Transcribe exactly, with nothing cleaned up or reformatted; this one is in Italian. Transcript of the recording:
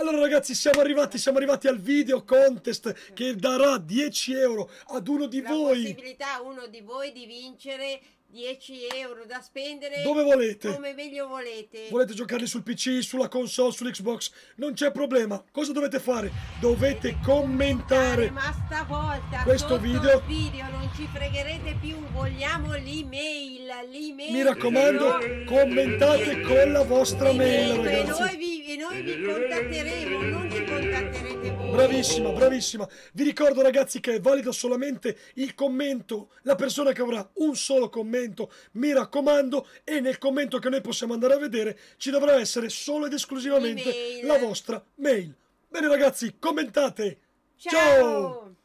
Allora ragazzi, siamo arrivati, siamo arrivati al video contest che darà dieci euro ad uno di La voi. La possibilità a uno di voi di vincere dieci euro da spendere dove volete, come meglio volete. Volete giocarli sul P C, sulla console, sull'Xbox, non c'è problema. Cosa dovete fare? Dovete commentare, commentare ma stavolta questo video. video non ci fregherete più, vogliamo l'email, l'email. Mi raccomando, però... commentate con la vostra mail, e noi vi, e noi vi contatteremo, non ci contatterete voi. Bravissima, bravissima. Vi ricordo ragazzi che è valido solamente il commento, la persona che avrà un solo commento, mi raccomando, e nel commento che noi possiamo andare a vedere ci dovrà essere solo ed esclusivamente la vostra mail. Bene ragazzi, commentate. Ciao, ciao.